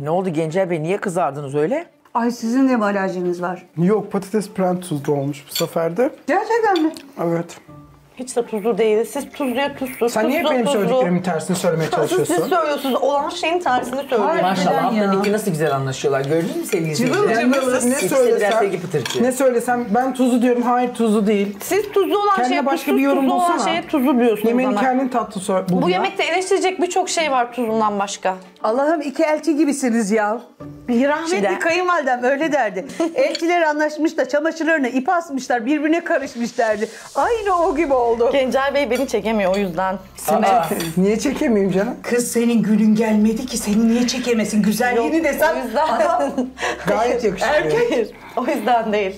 Ne oldu Gencer Bey? Niye kızardınız öyle? Ay sizin de mi alerjiniz var? Yok, patates pren tuzlu olmuş bu sefer de. Gerçekten mi? Evet. Hiç de tuzlu değil. Siz tuzluya tuzlu. Sen niye benim söylediklerimin tersini söylemeye çalışıyorsun? Siz söylüyorsunuz. Olan şeyin tersini söylüyorsunuz. Maşallah. Ablanın iki nasıl güzel anlaşıyorlar. Gördünüz mü sevgili izleyiciler? Ne söylesem ben tuzlu diyorum. Hayır tuzlu değil. Siz tuzlu olan şeye başka bir yorum bulsana. Tuzlu olan şeye tuzlu diyorsunuz. Yemeğin kendin tatlı bulma. Bu yemekte eleştirecek birçok şey var tuzundan başka. Allah'ım iki elçi gibisiniz ya. Rahmetli kayınvalidem öyle derdi. Elçiler anlaşmış da çamaşırlarına ip asmışlar, birbirine karışmış derdi. Aynı o gibi oldu. Gencer Bey beni çekemiyor o yüzden. Niye çekemeyeyim canım? Kız senin gülün gelmedi ki seni niye çekemesin? Güzelliğini desem adam gayet yakışıyor. Erkek. O yüzden değil.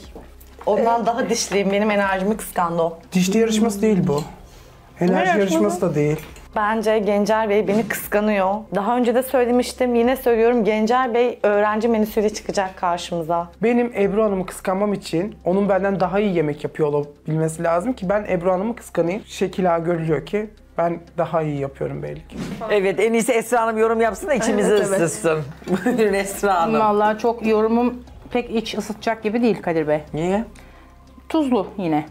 Ondan daha dişliyim. Benim enerjimi kıskandı o. Dişli yarışması değil bu. Enerji yarışması da değil. Bence Gencer Bey beni kıskanıyor. Daha önce de söylemiştim, yine söylüyorum. Gencer Bey öğrenci menüsüyle çıkacak karşımıza. Benim Ebru Hanım'ı kıskanmam için onun benden daha iyi yemek yapıyor olabilmesi lazım ki ben Ebru Hanım'ı kıskanayım. Şekila görülüyor ki ben daha iyi yapıyorum belli ki. Evet, en iyisi Esra Hanım yorum yapsın da içimizi ısıtsın. Buyurun Esra Hanım. Vallahi çok yorumum pek iç ısıtacak gibi değil Kadir Bey. Niye? Tuzlu yine.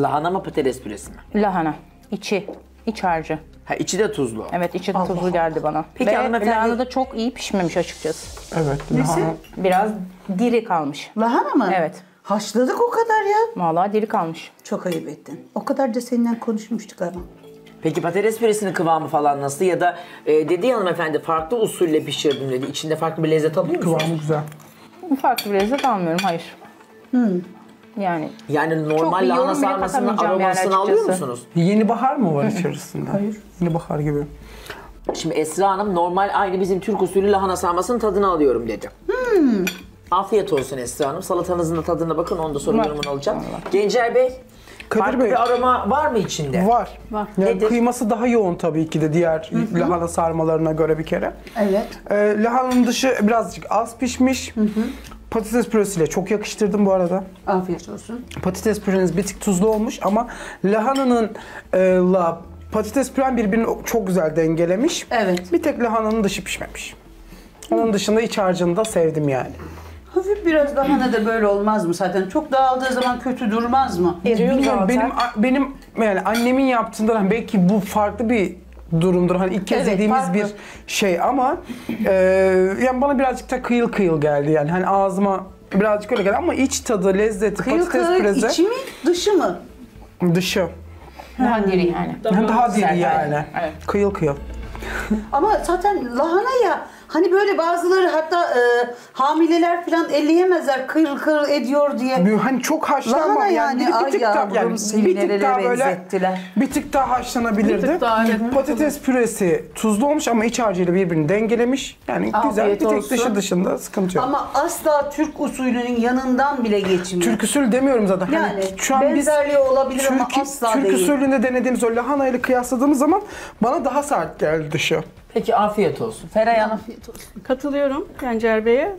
Lahana mı patates püresi mi? Lahana. İçi. İç harcı. Ha, içi de tuzlu. Evet, içi de tuzlu geldi bana. Peki lahana da çok iyi pişmemiş açıkçası. Evet. Nesi? Biraz diri kalmış. Lahana mı? Evet. Haşladık o kadar ya. Vallahi diri kalmış. Çok ayıp ettin. O kadar da seninle konuşmuştuk ama. Peki patates püresinin kıvamı falan nasıl? Ya da dedi hanımefendi farklı usulle pişirdim dedi. İçinde farklı bir lezzet alıyor musun? Kıvamı güzel. Farklı bir lezzet almıyorum, hayır. Yani normal lahana sarmasının aromasını alıyor musunuz? Yeni bahar mı var içerisinde? Hayır. Yeni bahar gibi. Şimdi Esra Hanım normal aynı bizim Türk usulü lahana sarmasının tadını alıyorum dedi. Afiyet olsun Esra Hanım. Salatanızın da tadına bakın. Onu da sonra yorumunu alacağım. Gencer Bey, farklı bir aroma var mı içinde? Var. Yani kıyması daha yoğun tabii ki de diğer lahana sarmalarına göre bir kere. Evet. Lahananın dışı birazcık az pişmiş. Patates püresiyle çok yakıştırdım bu arada. Afiyet olsun. Patates püreniz bir tık tuzlu olmuş ama lahananın patates püren birbirini çok güzel dengelemiş. Evet. Bir tek lahananın dışı pişmemiş. Onun dışında iç harcını da sevdim yani. Hafif biraz lahana da böyle olmaz mı zaten? Çok dağıldığı zaman kötü durmaz mı? Eriyor zaten. Benim yani annemin yaptığından belki bu farklı bir durumdur. Hani ilk kez yediğimiz bir şey ama yani bana birazcık da kıyıl kıyıl geldi yani. Hani ağzıma birazcık öyle geldi ama iç tadı, lezzeti, patates püresi. Kıyıl içi mi, dışı mı? Dışı. Daha diri yani. Daha diri yani. Evet. Kıyıl kıyıl. Ama zaten lahana ya hani böyle bazıları hatta hamileler falan elleyemezler kırıl kırıl ediyor diye. Hani çok haşlanma yani bir tık daha böyle bir tık daha haşlanabilirdi. Patates püresi tuzlu olmuş ama iç harcıyla birbirini dengelemiş. Yani güzel bir tek dışı dışında sıkıntı yok. Ama asla Türk usulünün yanından bile geçmiyor. Türk usulü demiyorum zaten. Yani hani şu an benzerliği olabilir ama asla Türk değil. Türk usulünde denediğimiz o lahana ile kıyasladığımız zaman bana daha sert geldi dışı. Peki afiyet olsun. Feraye Hanım. Katılıyorum Gencer Bey'e.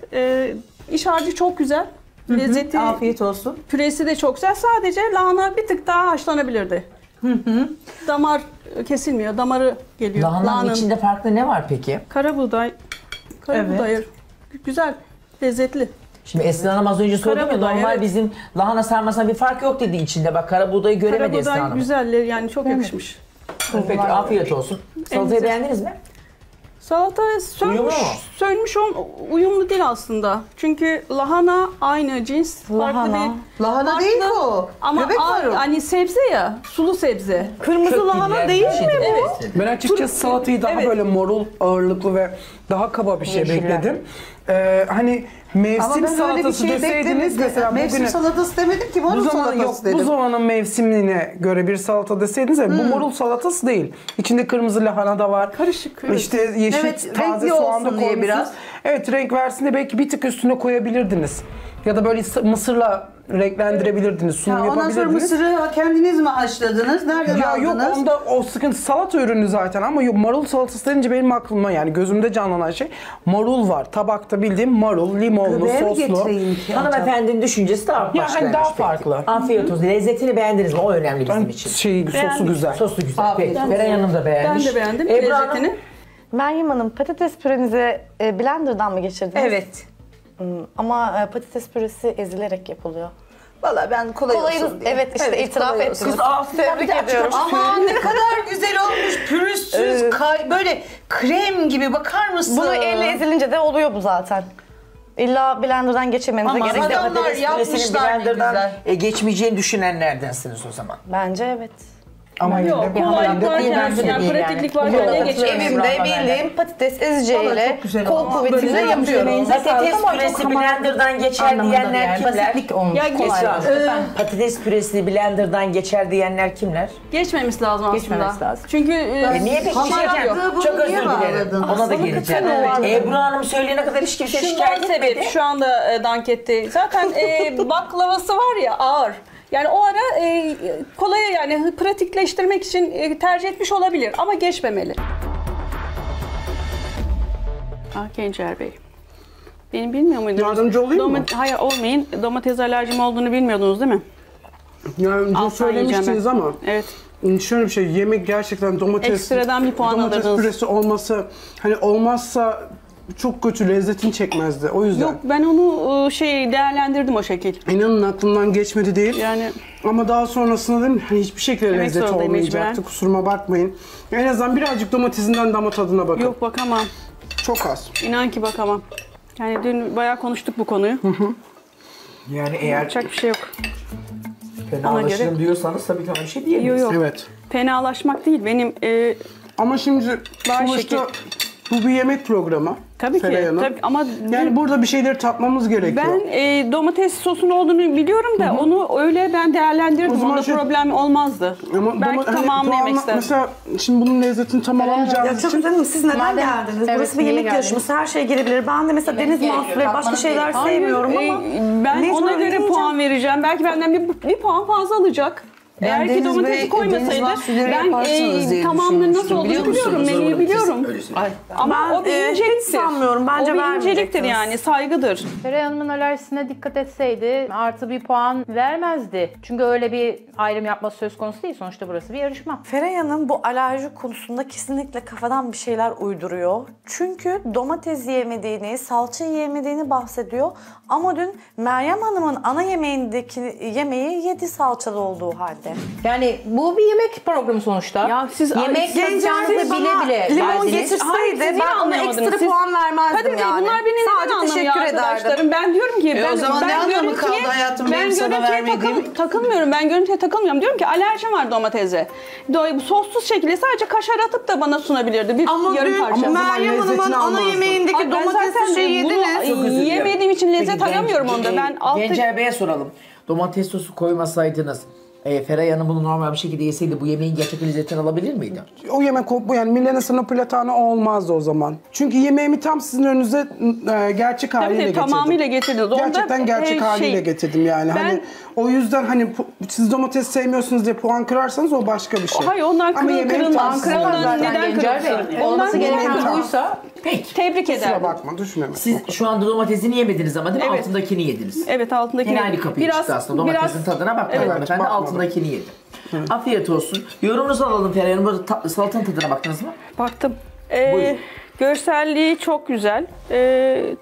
İç harcı çok güzel. Lezzeti, afiyet olsun. Püresi de çok güzel. Sadece lahana bir tık daha haşlanabilirdi. Damar kesilmiyor. Damarı geliyor. Lahananın içinde farklı ne var peki? Karabuğday. Karabuğday. Güzel. Lezzetli. Şimdi Esin Hanım az önce sordum ya normal bizim lahana sarmasına bir fark yok dedi içinde. Bak karabuğdayı göremedi Esin Hanım. Karabuğday güzel. Yani çok yakışmış. Peki afiyet olsun. Salatayı beğendiniz mi? Salata sönmüş uyumlu değil aslında. Çünkü lahana aynı cins, farklı bir... Lahana değil o. Ama hani sebze ya, sulu sebze. Kırmızı lahana değil mi bu? Ben açıkçası salatayı daha böyle marul ağırlıklı ve daha kaba bir şey bekledim. Hani mevsim salatası şey deseydiniz mesela mevsim salatası demedim ki marul salatası dedim. Bu zamanın mevsimine göre bir salata deseydiniz bu marul salatası değil. İçinde kırmızı lahana da var. Karışık. İşte yeşil taze soğan da koymuşsunuz. Biraz. Evet, renk versin de belki bir tık üstüne koyabilirdiniz. Ya da böyle mısırla renklendirebilirdiniz, sunum yapabilirdiniz. Ondan sonra mısırı kendiniz mi haşladınız? Nereden aldınız? Yok, onda o sıkıntı salata ürünü zaten ama marul salatası denince benim aklıma yani gözümde canlanan şey marul var. Tabakta bildiğim marul, limonlu, soslu. Hanımefendinin düşüncesi daha başka. Yani daha farklı. Afiyet olsun. Lezzetini beğendiniz mi? O önemli bizim için. Sosu güzel. Sosu güzel. Bera Hanım da beğenmiş. Ben de beğendim lezzetini. Meryem Hanım, patates pürenizi blenderdan mı geçirdiniz? Evet. Ama patates püresi ezilerek yapılıyor. Valla ben kolay olsun diye. Evet işte evet, itiraf ettiniz. Kız tebrik ediyorum. Aman ne kadar güzel olmuş. Pürüzsüz, böyle krem gibi, bakar mısın? Bunu elle ezilince de oluyor bu zaten. İlla blenderdan geçirmenize gerek yok. Ama adamlar yapmışlar blenderdan geçmeyeceğini düşünenlerdensiniz o zaman. Bence evet. Ama yok, kolaylık varken, pratiklik varken ne geçiyoruz? Evimde bildiğim patates ezeceğiyle kol kuvvetiyle yapıyorum. Patates püresi blenderdan geçer diyenler kimler? Patates püresi blenderdan geçer diyenler kimler? Geçmemiz lazım aslında. Geçmemiz lazım. Çünkü niye pekişirken? Çok özür dilerim. Ona da geleceğim. Ebru Hanım söyleyene kadar hiç kimse şikayet etmedi. Şu anda dankette. Zaten baklavası var ya, ağır. Yani o ara kolaya, yani pratikleştirmek için tercih etmiş olabilir ama geçmemeli. Ah Gencer Bey, beni bilmiyor muydunuz? Yardımcı olayım mı? Hayır, olmayın. Domates alerjim olduğunu bilmiyordunuz değil mi? Yani söylemiştiniz ama. Evet. Şöyle bir şey, yemek gerçekten domates püresi olması, hani olmazsa çok kötü, lezzetini çekmezdi. O yüzden. Yok, ben onu değerlendirdim o şekil. İnanın aklımdan geçmedi değil. Yani. Ama daha sonrasında değil mi? Hani hiçbir şekilde lezzet olmayacaktı. Kusuruma bakmayın. En azından birazcık domatesinden damak tadına bakın. Yok, bakamam. Çok az. İnan ki bakamam. Yani dün bayağı konuştuk bu konuyu. Yani eğer yapacak bir şey yok. Fenalaşırım diyorsanız tabii ki öyle bir şey diyemeyiz. Yok. Evet. Fenalaşmak değil benim. Ama şimdi sonuçta bu bir yemek programı. Tabii ki. Tabii, ama yani burada bir şeyleri tatmamız gerekiyor. Ben domates sosunun olduğunu biliyorum da onu öyle ben değerlendirdim. Onda problem olmazdı. Ama belki tamamını yemek isterim. Mesela şimdi bunun lezzetini tamamlamayacağınız için. Canım, siz neden geldiniz? Evet, burası bir yemek yarışması. Her şey girebilir. Ben de mesela deniz mahsulleri, başka şeyler sevmiyorum ama. Ben ona göre puan vereceğim. Belki benden bir puan fazla alacak. Eğer ki domatesi koymasaydı ben tamamını nasıl olduğunu biliyorum, menüyü biliyorum. Ama o bir inceliktir. Bence o bir inceliktir, yani saygıdır. Feraye Hanım'ın alerjisine dikkat etseydi artı bir puan vermezdi. Çünkü öyle bir ayrım yapması söz konusu değil. Sonuçta burası bir yarışma. Feraye Hanım bu alerji konusunda kesinlikle kafadan bir şeyler uyduruyor. Çünkü domates yemediğini, salça yemediğini bahsediyor. Ama dün Meryem Hanım'ın ana yemeğindeki yemeği yedi salçalı olduğu halde. Yani bu bir yemek programı sonuçta. Ya siz yemek yapacağınızı bile limon getirseydi ben ona ekstra puan vermezdim. Kadir Bey, yani bunlar beni neden anlamıyor arkadaşlarım? Ben diyorum ki o zaman ne anlamı kaldı hayatım benim sana vermediğim? Takılmıyorum, ben görüntüye takılmıyorum. Diyorum ki alerjim var domatese. Bu sossuz şekilde sadece kaşar atıp da bana sunabilirdi. Bir yarım parça. Ama Meryem Hanım'ın ana yemeğindeki domatesli şey yediniz. Yemediğim için lezzet aramıyorum onda. Gencer Bey'e soralım. Domates sosu koymasaydınız Feraye Hanım bunu normal bir şekilde yeseydi bu yemeğin gerçek lezzetini alabilir miydi? O yemek yani Milanesa'nın platana olmazdı o zaman. Çünkü yemeğimi tam sizin önünüze gerçek haliyle getirdim. Tamamıyla getirdiniz. Gerçekten gerçek haliyle getirdim yani. Ben, hani o yüzden hani siz domates sevmiyorsunuz diye puan kırarsanız o başka bir şey. Hayır, ondan kırılmaz. Ondan neden kırılır? Olması gereken buysa peki. Tebrik ederim. Kusura bakma, düşünemem. Siz şu anda domatesini yemediniz ama değil mi? Evet. Altındakini yediniz. Evet, altındakini yedim. Genel kapıyı çıktı aslında. Domatesin tadına bakmadım efendim. Altındakini yedim. Afiyet olsun. Yorumunuzu alalım Feraye Hanım. Salatanın tadına baktınız mı? Baktım. Görselliği çok güzel.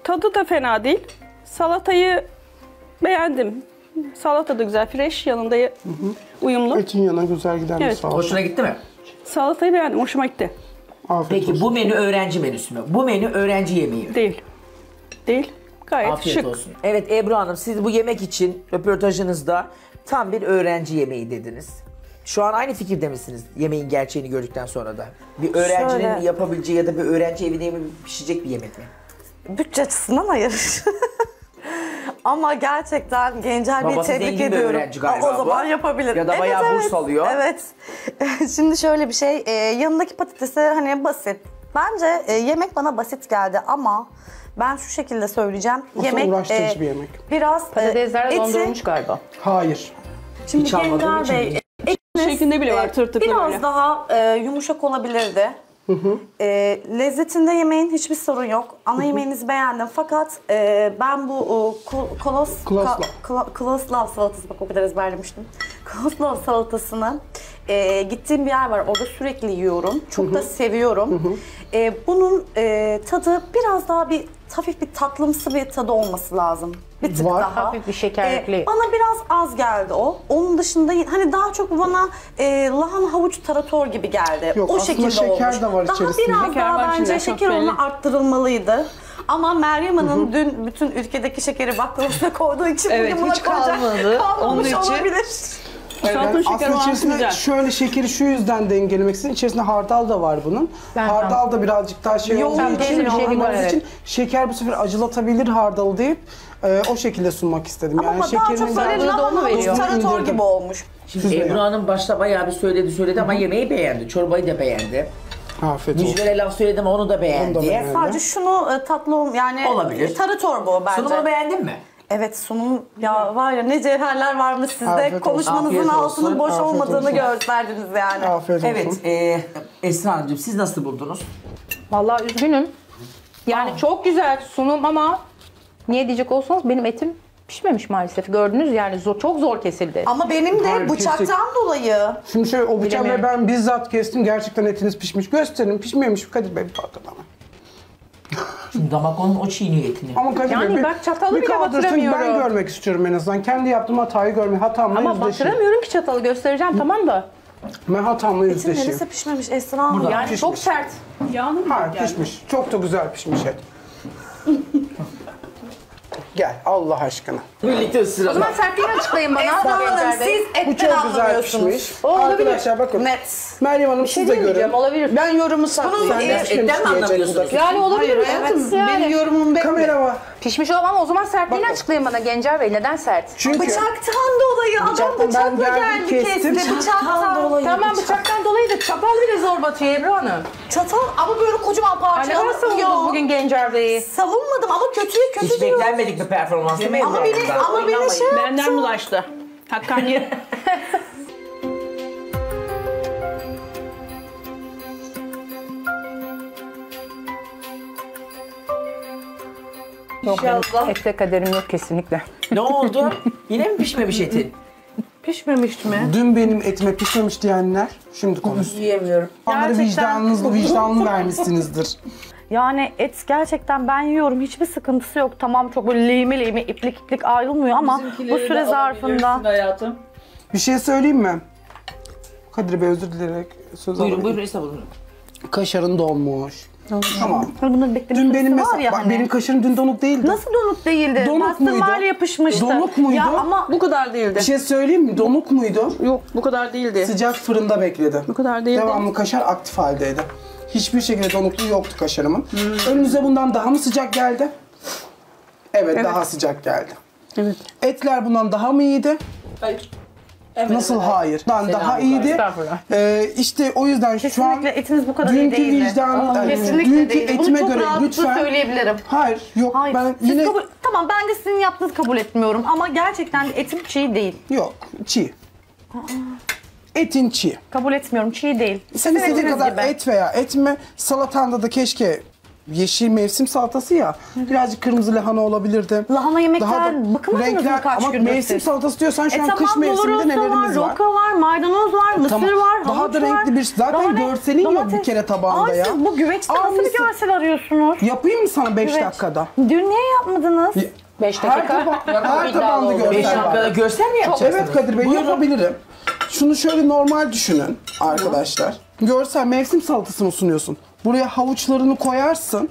Tadı da fena değil. Salatayı beğendim. Salata da güzel. Fresh, yanında uyumlu. Etin yanına güzel giden bir salata. Hoşuna gitti mi? Salatayı beğendim. Hoşuma gitti. Peki bu menü öğrenci menüsü mü? Bu menü öğrenci yemeği mi? Değil. Değil. Gayet afiyet şık. Olsun. Evet Ebru Hanım, siz bu yemek için röportajınızda tam bir öğrenci yemeği dediniz. Şu an aynı fikirde misiniz yemeğin gerçeğini gördükten sonra da? Bir öğrencinin yapabileceği ya da bir öğrenci evinde pişecek bir yemek mi? Bütçe açısından hayır. Ama gerçekten Gencer Bey'i tebrik ediyorum. O zaman yapabilir. Ya da bayağı burs alıyor. Evet. Şimdi şöyle bir şey, yanındaki patatesi hani basit. Bence yemek bana basit geldi ama ben şu şekilde söyleyeceğim. Yemek uğraştırıcı bir yemek. Biraz patatesler dondurulmuş galiba. Hayır. Şimdi hiç Gencer Bey şeklinde bile var, tırtıklı biraz böyle. Daha yumuşak olabilirdi. Lezzetinde yemeğin hiçbir sorun yok. Ana yemeğinizi beğendim fakat ben bu Koloslav salatası, bak o kadar ezberlemiştim. Coleslaw salatasını gittiğim bir yer var, orada sürekli yiyorum. Çok da seviyorum. Bunun tadı biraz daha bir hafif bir tatlımsı bir tadı olması lazım. Bir tık var, daha. Hafif bir şekerli. Bana biraz az geldi o. Onun dışında hani daha çok bana lahana havuç tarator gibi geldi. Yok, o şekilde şeker olmuş. De var daha içerisinde. Biraz şeker daha var, bence şeker oranı arttırılmalıydı. Ama Meryem Hanım dün bütün ülkedeki şekeri baklavasına koyduğu için evet, buna hiç kalmadı. Kalmamış onun için... olabilir. Yani aslında içerisinde şöyle şekeri şu yüzden dengelemek için içerisinde hardal da var bunun. Ben hardal da birazcık daha şey yoğun olduğu için, için şeker bu sefer acılatabilir hardalı deyip o şekilde sunmak istedim. Ama yani daha çok böyle tarator gibi olmuş. Şimdi Ebru Hanım başta bayağı bir söyledi ama yemeği beğendi, çorbayı da beğendi. Afiyet olsun. Mücvere laf söyledim, onu da beğendi. Sadece şunu tatlı yani olabilir. Tarator bu bence. Sunumu beğendin mi? Evet, sunum ya var ya, ne cevherler varmış sizde. Afiyet konuşmanızın olsun. Altının boş afiyet olmadığını gösterdiniz yani. Afiyet olsun. Evet, Esra Hanımcığım siz nasıl buldunuz? Vallahi üzgünüm. Yani çok güzel sunum ama niye diyecek olsanız benim etim pişmemiş maalesef. Gördünüz yani çok zor kesildi. Ama benim de bıçaktan dolayı. Şimdi şöyle o bıçakla ben bizzat kestim. Gerçekten etiniz pişmiş. Gösterin, pişmemiş. Kadir Bey bir kaldır bana. Şimdi damak onun o çiğniyor etini. Ama Kadir Bey, bak çatalı bile batıramıyorum. Ben görmek istiyorum en azından. Kendi yaptığım hatayı görmek. Hatamla yüzleşeyim. Ama batıramıyorum ki çatalı, göstereceğim tamam da. Ben hatamla yüzleşeyim. Etin neresi pişmemiş Esra Hanım? Yani pişmiş. Çok sert. Yağını mı geldi? Pişmiş. Çok da güzel pişmiş et. Gel Allah aşkına. Birlikte ısıralım. O zaman sertliğini açıklayın bana. Esra Hanım siz etten anlamıyorsunuz. Arkadaşlar bakın. Net. Meryem Hanım siz de görün. Olabilir. Ben yorumu saklayayım. Bunu etten mi anlamıyorsunuz? Yani olabilir. Evet, benim yorumum belli. Kamera var. Pişmiş olamam ama o zaman sertliğini açıklayın bana Gencer Bey. Neden sert? Çünkü bıçaktan dolayı. Adam bıçakla geldi kesti. Bıçaktan dolayı. Tamam bıçaktan dolayı da çatal bile zor batıyor Ebru Hanım. Çatal ama böyle kocaman parçalı. Hani savundunuz bugün Gencer Bey'i? Savunmadım ama kötüye kötü diyorum. Hiç beklenmedik bir performans değil mi? Ama beni şey yaptı. Benden bulaştı. Hakkaniyet. İnşallah. Ette kaderim yok kesinlikle. Ne oldu? Yine mi pişmemiş etin? Pişmemiş mi? Dün benim etime pişmemiş diyenler şimdi konuşsun. Yiyemiyorum. Onları vicdanını vermişsinizdir. Yani et gerçekten ben yiyorum, hiçbir sıkıntısı yok. Tamam çok böyle lehime iplik ayrılmıyor ama bu süre zarfında... Hayatım. Bir şey söyleyeyim mi? Kadir Bey özür dileyerek söz alayım. Buyurun estağfurullah. Kaşarın donmuş. Tamam. Dün benim mesela, ya hani. Benim kaşarım dün donuk değildi. Nasıl donuk değildi? Donuk muydu? Pastırmayla yapışmıştı. Donuk muydu? Ya ama bu kadar değildi. Bir şey söyleyeyim mi? Donuk muydu? Yok bu kadar değildi. Sıcak fırında bekledi. Bu kadar değildi. Devamlı kaşar aktif haldeydi. Hiçbir şekilde donukluğu yoktu kaşarımın. Önünüze bundan daha mı sıcak geldi? Evet, daha sıcak geldi. Evet. Etler bundan daha mı iyiydi? Hayır. Evet, nasıl hayır? Ben daha iyiydi. İşte o yüzden şu an etiniz bu kadar iyi değildi. Dünkü vicdanım, dünkü etime göre lütfen söyleyebilirim. Hayır, yok hayır. Ben siz yine tamam ben de sizin yaptığınızı kabul etmiyorum ama gerçekten etim çiğ değil. Yok, çiğ. Etin çiğ. Kabul etmiyorum, çiğ değil. Sen istediğin kadar gibi. Et veya etme. Salatanda da keşke yeşil mevsim salatası ya, birazcık kırmızı lahana olabilirdi. Lahana yemekler bıkmadınız mı kaç gündür? Ama mevsim salatası diyorsan şu an kış mevsiminde nelerimiz var? Roka var, maydanoz var, mısır var, havuç var. Daha da renkli bir zaten görselin yok bir kere tabağında ya. Siz bu güveçte nasıl bir görsel arıyorsunuz? Yapayım mı sana 5 dakikada? Dün niye yapmadınız? 5 dakika. Her tabanda görsel var. 5 dakikada görsel mi yapacaksınız? Evet Kadir Bey, yapabilirim. Şunu şöyle normal düşünün arkadaşlar. Görsel mevsim salatasını sunuyorsun. Buraya havuçlarını koyarsın.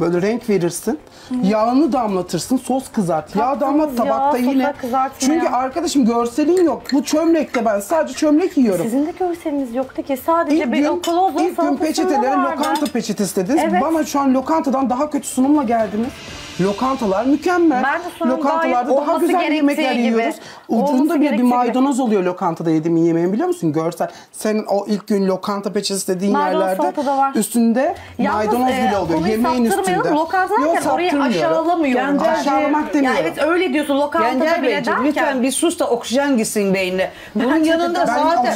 Böyle renk verirsin. Yağını damlatırsın. Sos kızart. Yağ damlat tabakta yine. Çünkü arkadaşım görselin yok. Bu çömlekte ben sadece çömlek yiyorum. Sizin de görseliniz yoktu ki. Sadece bir kolozun salatasını vardı. İlk gün peçetelere lokanta peçetesi dediniz. Evet. Bana şu an lokantadan daha kötü sunumla geldiniz. Lokantalar mükemmel. Lokantalarda daha güzel yemekler yiyoruz. Ucunda bir maydanoz oluyor lokantada yediğim yemeğin biliyor musun? Görsel. Senin o ilk gün lokanta peçetesi dediğin yerlerde üstünde maydanoz bile oluyor. Yemeğin üstünde. Yok aşağılamıyorum. Aşağılamak demiyorum. Ya evet öyle diyorsun lokantada bile derken. Lütfen bir sus da oksijen gitsin beynine. Bunun yanında zaten.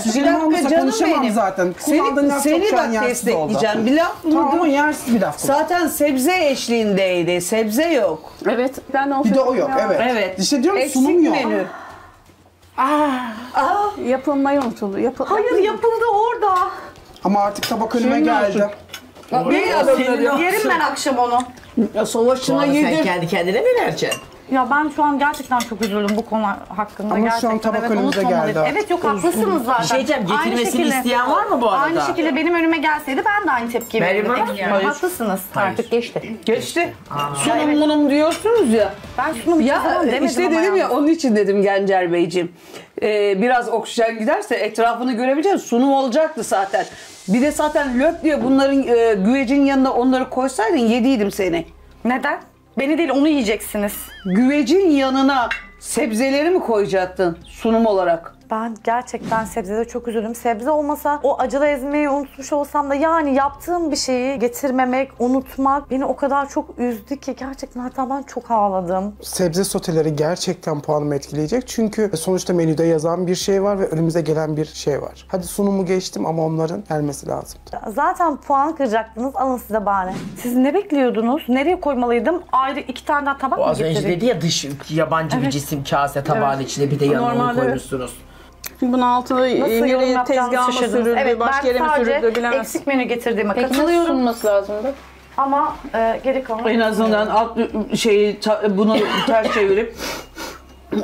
Ben canım zaten. Seni de destekleyeceğim. Bir laf mıydı? Tamam yersiz bir laf. Zaten sebze eşliğindeydi. Sebze yok. Evet. Ben bir de o yok. Evet. İşte diyorum sunum yok. Menü. Yapılmayı unutuldu. Hayır yapıldı orada. Ama artık tabak önüme geldi. Yerim ben akşam onu. Ya savaşçına yedim. Sen kendi kendine mi vereceksin? Ya ben şu an gerçekten çok üzüldüm bu konu hakkında. Ama şu an tabak önümüze geldi. Evet yok haklısınız zaten. Bir şey diyeceğim, getirmesini isteyen var mı bu arada? Aynı şekilde benim önüme gelseydi ben de aynı tepkiyi verirdim. Haklısınız. Artık geçti. Geçti. Sunum bunum diyorsunuz ya. Ben sunum demedim. İşte dedim ya onun için dedim Gencer Beyciğim. Biraz oksijen giderse etrafını görebileceğiz. Sunum olacaktı zaten. Bir de zaten löp diye bunların güvecin yanına onları koysaydın yediydim seni. Neden? Beni değil onu yiyeceksiniz. Güvecin yanına sebzeleri mi koyacaktın sunum olarak? Ben gerçekten sebzede çok üzüldüm. Sebze olmasa o acılı ezmeyi unutmuş olsam da yani yaptığım bir şeyi getirmemek, unutmak beni o kadar çok üzdü ki gerçekten hatta ben çok ağladım. Sebze soteleri gerçekten puanımı etkileyecek çünkü sonuçta menüde yazan bir şey var ve önümüze gelen bir şey var. Hadi sunumu geçtim ama onların gelmesi lazımdı. Zaten puan kıracaktınız alın size bahane. Siz ne bekliyordunuz? Nereye koymalıydım? Ayrı iki tane daha tabak mı getirdik? Az önce dedi ya dış yabancı bir cisim kase tabağın içine bir de yanına koymuşsunuz. Bunun altını nereye tezgahıma sürüldü, evet, başka yere mi sürüldü bilemezsin. Eksik menü getirdiğime katılıyorum. Sunması lazımdı. Ama geri kalan... En azından alt şeyi bunu ters çevirip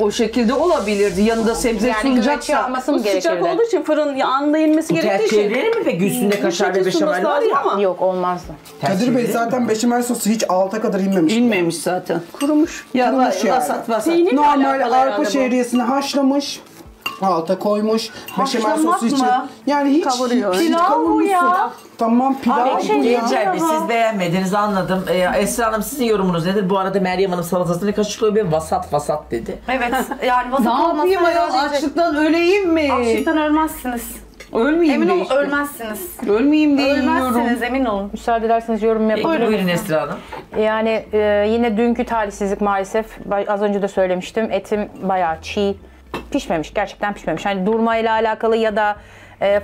o şekilde olabilirdi. Yanında sebze sunacaksa. Sıcak olduğu için fırın yanında yenmesi gerektiği için. Ters çevirir mi peki üstünde kaşarlı beşamel var ya ama? Yok olmazdı. Kadir Bey zaten beşamel sosu hiç alta kadar inmemiş. İnmemiş zaten. Kurumuş. Ya vasat vasat. Normal arpa şehriyesini haşlamış. Alta koymuş, beşamel sosu için. Yani hiç kavurmuşsun. Tamam pilav bu şey ya. Siz beğenmediniz anladım. Esra Hanım sizin yorumunuz nedir? Bu arada Meryem Hanım salatasını kaşıklıyor bir vasat dedi. Evet yani vasat olmasa ne yapayım açlıktan öleyim mi? Açlıktan ölmezsiniz. Ölmeyeyim emin olun işte. Ölmezsiniz. Ölmeyeyim diye ölmezsiniz emin olun. Müsaade ederseniz yorum yapalım. Buyurun Esra Hanım. Yani yine dünkü talihsizlik maalesef. Az önce de söylemiştim. Etim bayağı çiğ. Pişmemiş, gerçekten pişmemiş. Hani durmayla alakalı ya da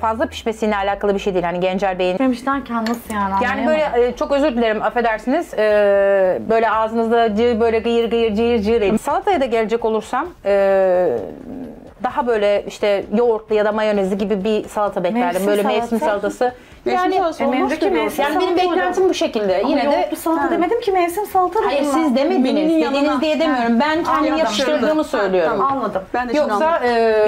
fazla pişmesiyle alakalı bir şey değil. Hani Gencer Bey'in... Pişmemiş derken nasıl yani? Yani böyle çok özür dilerim, affedersiniz. Böyle ağzınızda böyle gıyır gıyır cıyır edin. Salataya da gelecek olursam... daha böyle işte yoğurtlu ya da mayonezli gibi bir salata beklerdim. Mevsim böyle salatası. Mevsim salatası. Yani, yani benim beklentim bu şekilde. Ama yine yoğurtlu salata demedim ki mevsim salata. Hayır siz demediniz. Dediniz diye demiyorum. Ben kendim yapıştırdığımı söylüyorum. Tamam, anladım. Ben de yoksa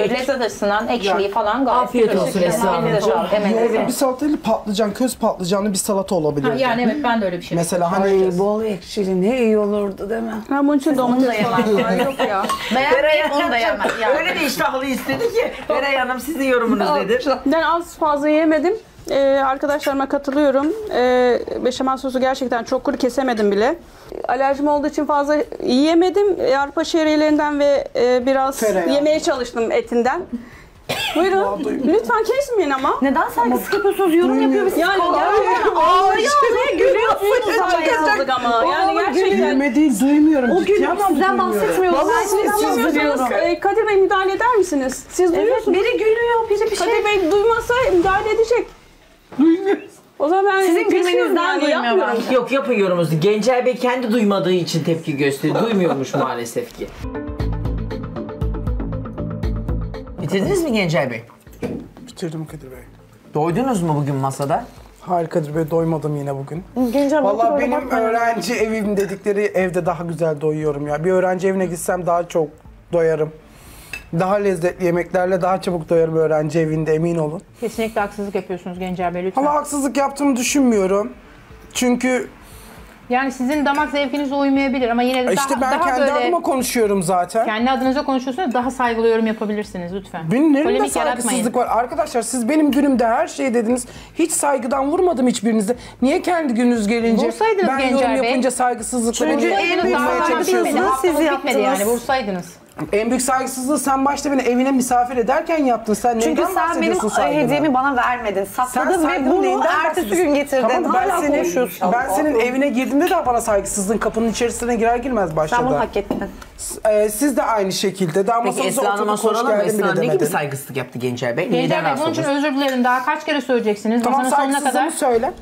lezzet açısından ekşiliği falan gayet. Afiyet olsun Esra Hanım. Yoğurtlu bir salata ile patlıcan, köz patlıcanlı bir salata olabilir. Yani evet ben de öyle bir şey. Mesela hani bol ekşili ne iyi olurdu değil mi? Ben bunun için domates falan yok ya. Beğenmeyip onu da yemem. Öyle de işte. Şahlı istedi ki Bera Hanım sizin yorumunuz nedir? Ben az fazla yemedim. Arkadaşlarıma katılıyorum. Beşamel sosu gerçekten çok kuru kesemedim bile. Alerjim olduğu için fazla yiyemedim. Arpa şehriyelerinden ve biraz yemeye çalıştım etinden. Buyurun. Lütfen kesmeyin ama. Neden sen kısık yapıyorsunuz? Yorum yapıyor musunuz? Yani gerçekten ağlaya gülüyorsunuz ağlayazdık ama. Yani gerçekten. Gülme değil, duymuyorum. O gülüm sizden bahsetmiyorum. Vallahi siz duyuyorsunuz. Kadir Bey müdahale eder misiniz? Siz duyuyorsunuz. Biri gülüyor, biri bir şey. Kadir Bey duymasa müdahale edecek. Duymuyoruz. O zaman ben sizin gülmenizden duymuyorum. Yok yapıyoruz. Gencer Bey kendi duymadığı için tepki gösteriyor. Duymuyormuş maalesef ki. Bitirdiniz mi Gencer Bey? Bitirdim Kadir Bey. Doydunuz mu bugün masada? Hayır Kadir Bey doymadım yine bugün. Gencer Bey vallahi benim öğrenci evim dedikleri evde daha güzel doyuyorum ya. Bir öğrenci evine gitsem daha çok doyarım. Daha lezzetli yemeklerle daha çabuk doyarım öğrenci evinde emin olun. Kesinlikle haksızlık yapıyorsunuz Gencer Bey lütfen. Ama haksızlık yaptığımı düşünmüyorum. Çünkü... Yani sizin damak zevkinize uymayabilir ama yine de işte ben kendi böyle adıma konuşuyorum zaten. Kendi adınıza konuşuyorsunuz daha saygılı yorum yapabilirsiniz lütfen. Benim nerimde saygısızlık var. Arkadaşlar siz benim günümde her şeyi dediniz. Hiç saygıdan vurmadım hiçbirinize. Niye kendi gününüz gelince vursaydınız ben Gencer yorum yapınca saygısızlıkla en büyük çalışıyorsunuz siz yaptınız. Yani vursaydınız. En büyük saygısızlığı sen başta beni evine misafir ederken yaptın. Sen çünkü sen benim hediyemi bana vermedin. Sakladın ve bunu ertesi gün getirdin. Tamam, ben senin evine girdiğimde de bana saygısızlığın kapının içerisine girer girmez başladı. Ben bunu hak ettim. Siz de aynı şekilde. Peki Esra Hanım'a soralım. Esra Hanım ne gibi saygısızlık yaptı Gencer Bey? Gencer Bey bunun için özür dilerim. Daha kaç kere söyleyeceksiniz? Tamam saygısızlığını söyle.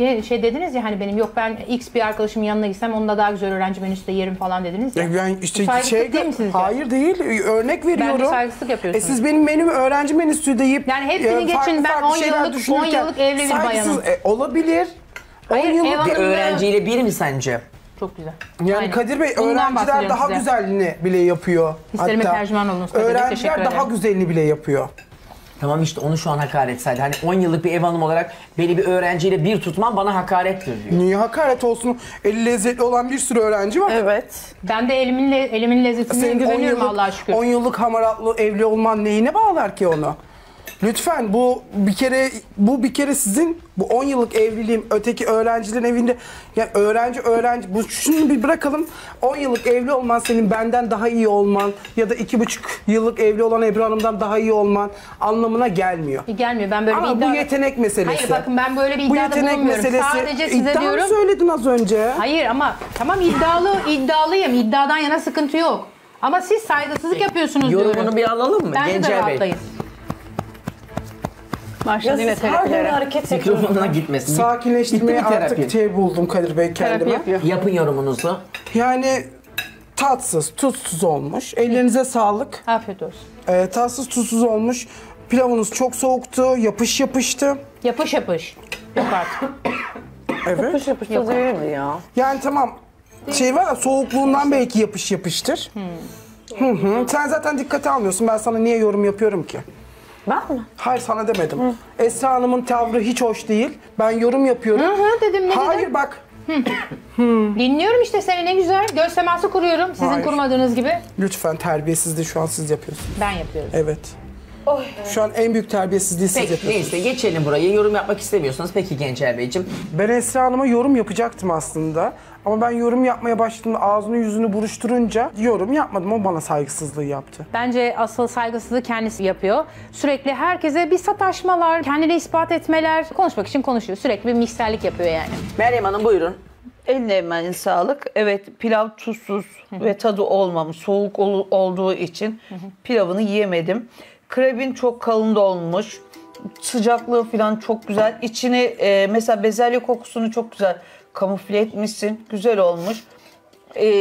ki şey dediniz ya hani benim yok ben X bir arkadaşımın yanına gitsem onunla daha güzel öğrenci menüsü yerim falan dediniz ya. Yani işte saygısızlık değil mi sizce? Hayır değil. Örnek veriyorum. Bence saygısızlık yapıyorsunuz. Siz benim menüm öğrenci menüsü deyip yani hepsini geçin ben 10 yıllık evli bir bayanım. Olabilir. Hayır, 10 yıllık bir öğrenciyle bir mi sence? Çok güzel. Yani aynen. Kadir Bey öğrenciler daha size güzelini bile yapıyor. Hislerime tercüman olunuz. Öğrenciler daha güzelini bile yapıyor. Tamam işte onu şu an hakaret saydı. Hani 10 yıllık bir ev hanım olarak beni bir öğrenciyle bir tutman bana hakarettir diyor. Niye hakaret olsun? Eli lezzetli olan bir sürü öğrenci var. Evet. Ben de elimin lezzetine güveniyorum Allah'a şükür. 10 yıllık hamaratlı evli olman neyine bağlar ki onu? Lütfen bu bir kere sizin bu 10 yıllık evliliğim öteki öğrencilerin evinde yani öğrenci bu şunu bir bırakalım. 10 yıllık evli olman senin benden daha iyi olman ya da 2,5 yıllık evli olan Ebru Hanım'dan daha iyi olman anlamına gelmiyor. Gelmiyor. Ben böyle ama bir iddia... bu yetenek meselesi. Hayır bakın ben böyle bir iddiada bulunmuyorum. Sadece size iddiamı diyorum. Söyledin az önce. Hayır ama tamam iddialıyım. İddiadan yana sıkıntı yok. Ama siz saygısızlık yapıyorsunuz diyorum. Yorumunu bir alalım mı? Bence Gencer Bey. Başladı yine terapilere. Hareket mikrofonuna gitmesin. Sakinleştirmeye artık şey buldum Kadir Bey kendime. Yapın yorumunuzu. Yani tatsız, tuzsuz olmuş. Ellerinize sağlık. Afiyet olsun. Tatsız, tuzsuz olmuş. Pilavınız çok soğuktu. Yapıştı. Yapış. Yok artık. Evet. Yapış da değildi ya. Yani tamam. Şey var ya soğukluğundan belki yapıştır. Hı. Sen zaten dikkate almıyorsun. Ben sana niye yorum yapıyorum ki? Ben mi? Hayır sana demedim. Hı. Esra Hanım'ın tavrı hiç hoş değil. Ben yorum yapıyorum. Hı dedim ne hayır dedim? Bak. Dinliyorum işte seni ne güzel. Göz teması kuruyorum sizin hayır. Kurmadığınız gibi. Lütfen terbiyesizliği şu an siz yapıyorsunuz. Ben yapıyorum. Evet. Oh. Şu an en büyük terbiyesizliği siz yapıyorsunuz. Neyse geçelim buraya. Yorum yapmak istemiyorsanız peki Gencer Beyciğim. Ben Esra Hanım'a yorum yapacaktım aslında. Ama ben yorum yapmaya başladığımda ağzını yüzünü buruşturunca yorum yapmadım. O bana saygısızlığı yaptı. Bence asıl saygısızlığı kendisi yapıyor. Sürekli herkese bir sataşmalar, kendini ispat etmeler, konuşmak için konuşuyor. Sürekli bir mikserlik yapıyor yani. Meryem Hanım buyurun. Eline emeğine sağlık. Evet pilav tuzsuz ve tadı olmamış. Soğuk olduğu için pilavını yiyemedim. Krebin çok kalın olmuş. Sıcaklığı falan çok güzel. İçine mesela bezelye kokusunu çok güzel kamufle etmişsin. Güzel olmuş.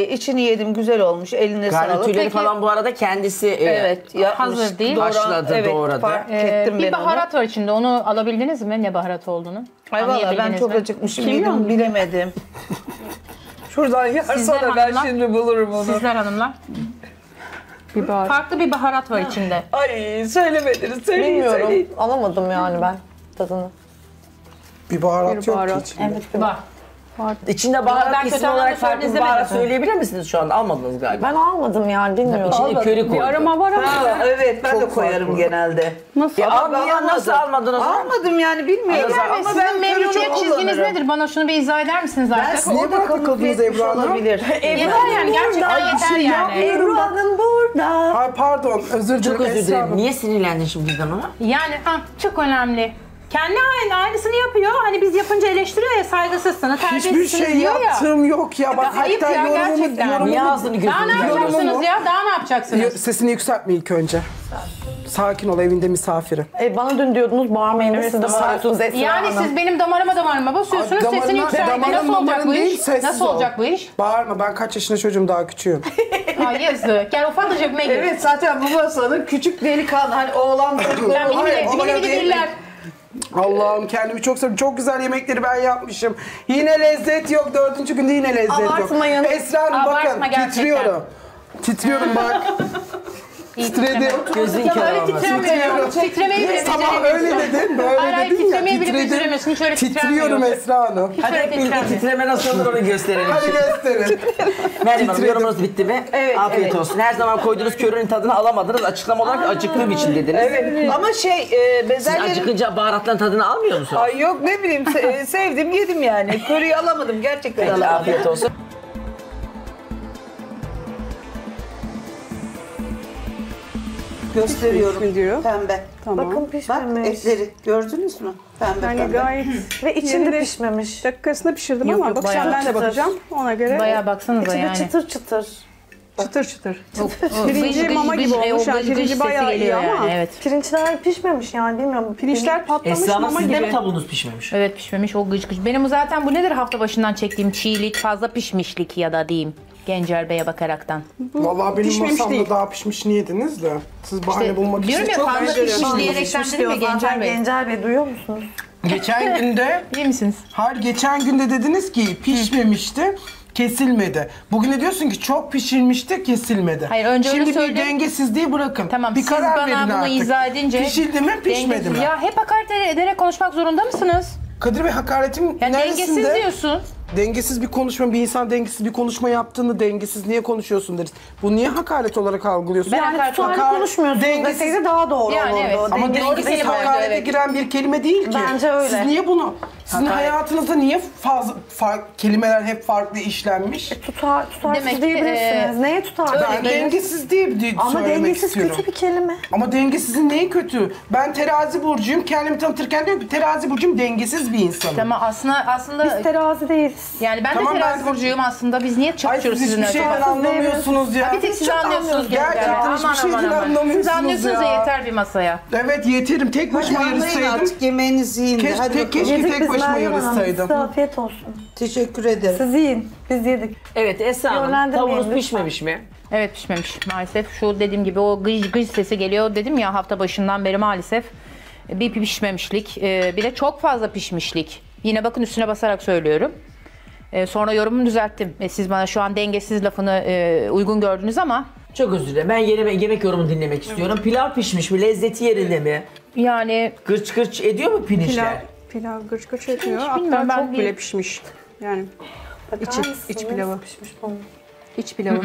İçini yedim güzel olmuş. Eline sağlık. Garnitürleri falan bu arada kendisi evet, yapmış. Hazır değil. Haşladı evet, doğradı. Fark ettim bir baharat var içinde. Onu alabildiniz mi? Ne baharat olduğunu? Ay valla ben çok acıkmışım. Yedim, bilemedim. Şuradan yarsana ben şimdi bulurum onu. Sizler hanımlar. Farklı bir baharat var içinde. Ay söylemediniz. Bilmiyorum. Alamadım yani ben tadını. Bir baharat yok ki içinde. Evet, var. İçinde baharat ismi olarak farklı bir baharat söyleyebilir misiniz şu anda? Almadınız galiba. Ben almadım yani bilmiyorum. İçinde köri koydum. Bir aroma var ama. Evet ben çok de koyarım farklı. Genelde. Nasıl? Nasıl almadınız? Almadım yani bilmiyorum. Ama ben memnuniyet çizginiz nedir? Bana şunu bir izah eder misiniz artık? Ben size bakıldınız Ebru Hanım. Yeter yani gerçekten yeter yani. Ebru Hanım burada. Hayır pardon özür dilerim. Çok özür dilerim. Niye sinirlendin şimdi bizden ona? Yani çok önemli. Kendi aynısını yapıyor. Hani biz yapınca eleştiriyor ya saygısızsınız, terbiyesizsiniz diyor ya. Hiçbir şey yaptığım yok ya. Bak, ayıp ya gerçekten. Daha ne yapacaksınız ya? Daha ne yapacaksınız? Sesini yükseltme ilk önce. Sakin ol evinde misafirim. Bana dün diyordunuz bağırmayın. Siz de bağırıyorsunuz Esra Hanım. Yani siz benim damarıma basıyorsunuz. Sesini yükseltme. Nasıl olacak bu iş? Nasıl olacak bu iş? Bağırma ben kaç yaşında çocuğum daha küçüğüm. Ay yazık. Yani ufaklıcık meyve. Evet zaten bu masanın küçük delikanlı. Hani oğlan çocuklar. Beni bilirler. Allah'ım kendimi çok seviyorum. Çok güzel yemekleri ben yapmışım. Yine lezzet yok. 4. günde yine lezzet abartmayın. Yok. Esra Hanım bakın gerçekten. Titriyorum bak. Titredim. Gözün kenarı titriyor. Titremeyi beceremedim. Tamam öyle dedin. Böyle dedin ya. Titredim. Titriyorum Esra Hanım. Hadi hep birlikte titreme nasıl olur onu gösterelim. Hadi gösterin. Meryem Hanım yorumunuz bitti mi? Evet. Afiyet olsun. Her zaman koyduğunuz körünün tadını alamadınız. Açıklama olarak acıktığım için dediniz. Evet. Ama bezelyenin... Siz acıkınca baharatların tadını almıyor musunuz? Ay yok ne bileyim sevdim yedim yani. Körüyü alamadım gerçekten alamadım. Afiyet olsun. Gösteriyorum. Pembe. Tamam. Bakın pişmemiş. Bak etleri gördünüz mü? Pembe yani pembe. Gayet. Ve içinde pişmemiş. Dakikasında pişirdim yok, ama bakacağım ben de bakacağım. Ona göre. Bayağı baksanıza yani. İçinde çıtır çıtır. Çıtır çıtır. Pirinci mama gibi olmuş yani. Pirinci bayağı iyi ama. Yani, evet. Pirinçler pişmemiş yani, bilmiyorum. Pirinçler patlamış mama gibi. Sizde mi tablonuz pişmemiş? Evet, pişmemiş, o gıcık gıcık. Benim zaten bu nedir hafta başından çektiğim çiğlik, fazla pişmişlik ya da diyeyim. Gencer Bey'e bakaraktan. Vallahi benim masamda değil. Daha pişmiş yediniz de. Siz bahane işte, bulmak için çok fazla pişmiş diyerekten dedim ya Gencer Bey. Gencer Bey, duyuyor musunuz? Geçen günde... İyi misiniz? Hayır, geçen günde dediniz ki pişmemişti. Kesilmedi. Bugün ne diyorsun ki çok pişirmişti, kesilmedi. Hayır, önce şimdi öyle söyledim. Şimdi bir dengesizliği bırakın. Tamam, bir karar verin artık. Siz bana bunu izah edince... Pişildi mi, pişmedi mi? Ya hep hakaret ederek konuşmak zorunda mısınız? Kadir Bey, hakaretim yani neresinde? Dengesiz diyorsun. Dengesiz bir konuşma, bir insan dengesiz bir konuşma yaptığını dengesiz niye konuşuyorsun deriz. Bu niye hakaret olarak algılıyorsun? Yani hakaret konuşmuyorsunuz dengesiz... deseydi daha doğru yani, olurdu. Evet. Ama dengesiz hakarete evet. giren bir kelime değil ki. Bence öyle. Siz niye bunu, sizin hayatınızda niye fazla kelimeler hep farklı işlenmiş? Tutarsız demek diyebilirsiniz. Neye tutarsız? Ben dengesiz diye ama dengesiz istiyorum. Kötü bir kelime. Ama dengesizin neyi kötü? Ben terazi burcuyum, kendimi tanıtırken diyorum ki terazi burcuyum, dengesiz bir insanım. Tamam, aslında... Biz terazi değiliz. Yani ben tamam, de terazi burcuyum aslında. Biz niye çarpışıyoruz sizinle? Ay siz hiçbir şeyden anlamıyorsunuz ya. Bir tek siz anlıyorsunuz. Gerçekten hiçbir şeyden anlamıyorsunuz ya. Siz anlıyorsunuz ya, yeter bir masaya. Evet, yeterim. Tek başıma yarışsaydım. Artık yemeğinizi yiyin. Keşke tek başıma yarışsaydım. Size afiyet olsun. Teşekkür ederim. Siz yiyin. Biz yedik. Evet Esra Hanım, tavuğunuz pişmemiş mi? Evet, pişmemiş maalesef. Şu dediğim gibi o gıj gıj sesi geliyor dedim ya hafta başından beri maalesef. Bir pişmemişlik, bir de çok fazla pişmişlik. Yine bakın üstüne basarak söylüyorum. Sonra yorumumu düzelttim. Siz bana şu an dengesiz lafını uygun gördünüz ama... Çok özür dilerim. Ben yemek yorumunu dinlemek istiyorum. Evet. Pilav pişmiş mi? Lezzeti yerinde mi? Yani... Gırç gırç ediyor mu pirinçler? Pilav gırç gırç ediyor. Hatta çok bile pişmiş. Yani iç pilavı. Pişmiş iç pilavı.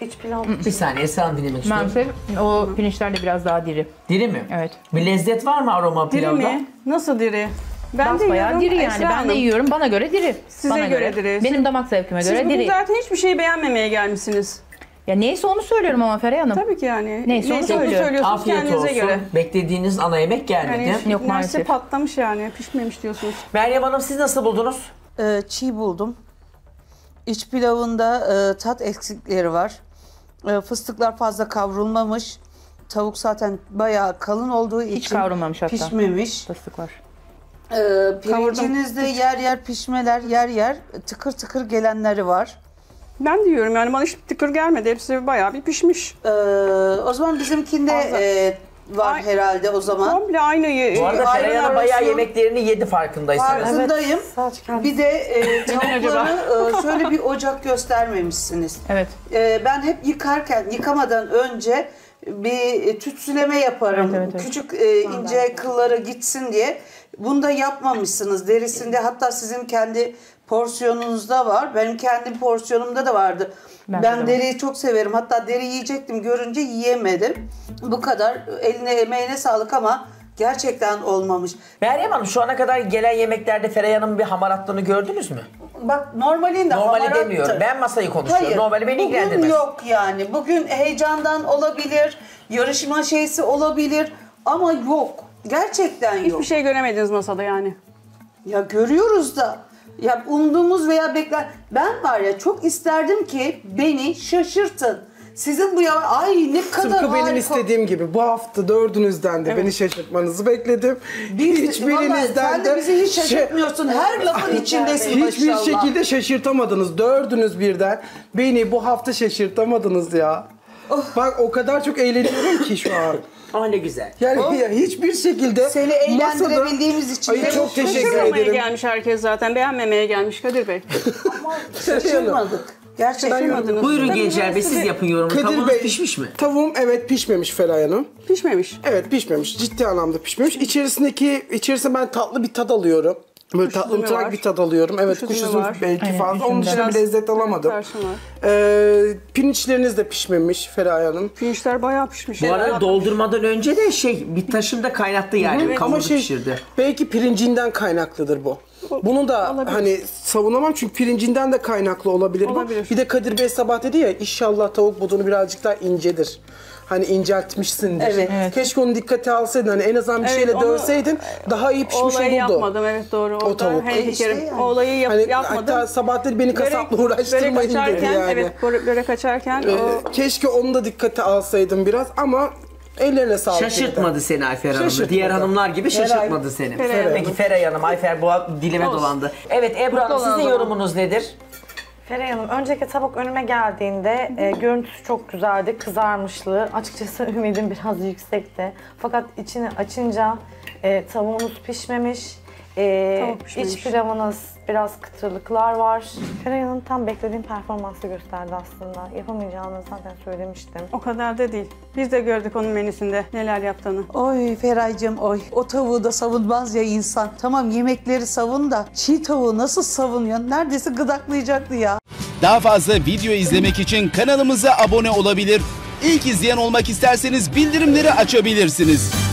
İç pilav. Bir saniye, sen dinlemek istiyorum. Maalesef o pirinçler de biraz daha diri. Diri mi? Evet. Bir lezzet var mı aroma pilavda? Diri mi? Nasıl diri? Ben de yiyorum. Diri yani. Ben de yiyorum. Bana göre diri. Size bana göre diri. Benim damak zevkime göre diri. Siz bugün zaten hiçbir şeyi beğenmemeye gelmişsiniz. Ya neyse onu söylüyorum ama Feraye Hanım. Tabii ki yani. Neyse onu söylüyorsunuz kendinize olsun. Göre. Beklediğiniz ana yemek gelmedi. Yani yok maalesef. Patlamış yani. Pişmemiş diyorsunuz. Meryem Hanım, siz nasıl buldunuz? Çiğ buldum. İç pilavında tat eksikleri var. Fıstıklar fazla kavrulmamış. Tavuk zaten bayağı kalın olduğu için. Hiç kavrulmamış hatta. Pişmemiş. Fıstıklar. Pirincinizde yer yer pişmeler, yer yer tıkır tıkır gelenleri var. Ben diyorum yani bana hiç tıkır gelmedi. Hepsi bayağı bir pişmiş. O zaman bizimkinde var herhalde o zaman. Komple aynı. Bu arada Feraye bayağı yemeklerini yedi farkındaysanız. Farkındayım. Evet. Bir de tavukları şöyle bir ocak göstermemişsiniz. Evet. Ben hep yıkamadan önce bir tütsüleme yaparım. Evet. Küçük ince kıllara gitsin diye. Bunu da yapmamışsınız derisinde, hatta sizin kendi porsiyonunuzda var. Benim kendi porsiyonumda da vardı. Ben deriyi çok severim. Hatta deri yiyecektim, görünce yiyemedim. Bu kadar. Eline emeğine sağlık ama gerçekten olmamış. Meryem Hanım, şu ana kadar gelen yemeklerde Feraye Hanım'ın bir hamaratlığını gördünüz mü? Bak normalinde hamarattır. Demiyorum. Ben masayı konuşuyorum. Hayır, normali beni ilgilendirmez. Bugün yok yani. Bugün heyecandan olabilir, yarışma şeysi olabilir ama yok. Gerçekten yok. Hiçbir şey göremediniz masada yani. Ya görüyoruz da. Ya umduğumuz veya ben var ya çok isterdim ki beni şaşırtın. Sizin bu ya ne kadar harika. Benim istediğim gibi bu hafta dördünüzden de evet. Beni şaşırtmanızı bekledim. Hiçbirinizden de bizi hiç şaşırtmıyorsun. Her lafın içindesin. Hiçbir şekilde şaşırtamadınız. Dördünüz birden beni bu hafta şaşırtamadınız ya. Oh. Bak o kadar çok eğleniyorum ki şu an. Ah ne güzel. Yani hiçbir şekilde seni eğlendirebildiğimiz için. Ay, çok teşekkür ederim. Gelmiş herkes zaten. Beğenmemeye gelmiş Kadir Bey. Ama şaşırmadık. Gerçekten. Buyurun Gencer Bey, siz yapın yorumunuzu. Kadir Bey, pişmiş mi? Tavuğum evet pişmemiş Feraye Hanım. Pişmemiş. Evet pişmemiş. Ciddi anlamda pişmemiş. İçerisinde ben tatlı bir tad alıyorum. Böyle tatlımtırak bir tad alıyorum. Evet, kuş üzümü belki aynen, fazla. Onun dışında bir lezzet alamadım. Pirinçleriniz de pişmemiş Feraye Hanım. Pirinçler bayağı pişmiş. Bu arada doldurmadan önce de bir taşımda kaynattı yani. Evet. Kavurdu, pişirdi. Belki pirincinden kaynaklıdır bu. Bunu da olabilir. Hani savunamam çünkü pirincinden de kaynaklı olabilir bu. Bir de Kadir Bey sabah dedi ya, inşallah tavuk budunu birazcık daha incedir. hani inceltmişsindir. Evet. Evet. Keşke onu dikkate alsaydın. Hani en azından bir şeyle dövseydin daha iyi pişmiş olurdu. Olayı yapmadım. Evet doğru. O tavuk. Olayı yapmadım. Hatta sabahları beni kasapla uğraştırmayın dedi yani. Evet börek açarken. Keşke onu da dikkate alsaydın biraz ama... Ellerine sağlık. Şaşırtmadı dedi. Seni Ayfer Hanım. Diğer hanımlar gibi şaşırtmadı seni. Peki Feraye Hanım, Ayfer bu dilime dolandı. Evet Ebru Hanım, sizin yorumunuz nedir? Feraye Hanım, önceki tabak önüme geldiğinde görüntüsü çok güzeldi, kızarmıştı. Açıkçası ümidim biraz yüksekti. Fakat içini açınca tavuğunuz pişmemiş, iç pilavınız biraz kıtırlıklar var. Feraye Hanım tam beklediğim performansı gösterdi aslında. Yapamayacağını zaten söylemiştim. O kadar da değil. Biz de gördük onun menüsünde neler yaptığını. Oy Feraycığım oy. O tavuğu da savunmaz ya insan. Tamam yemekleri savun da çiğ tavuğu nasıl savunuyor? Neredeyse gıdaklayacaktı ya. Daha fazla video izlemek için kanalımıza abone olabilir. İlk izleyen olmak isterseniz bildirimleri açabilirsiniz.